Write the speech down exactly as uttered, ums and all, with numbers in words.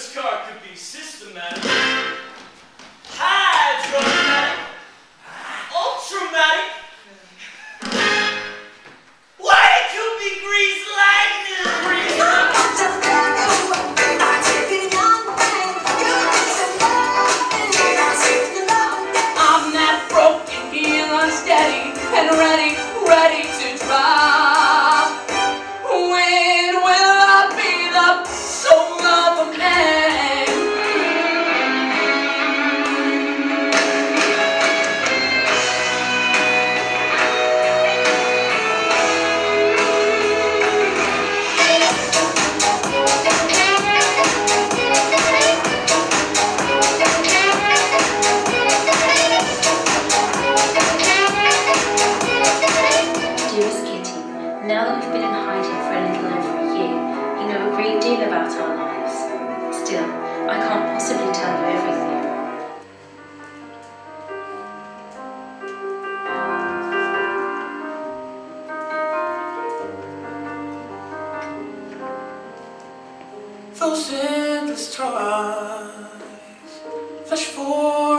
this car could be systematic, hydromatic, ultramatic. Why it could be grease lightning? I'm not broken, being unsteady, and ready, ready to drop. When will I be the soul of a man? About our lives. Still, I can't possibly tell you everything. Those endless tries flash forward.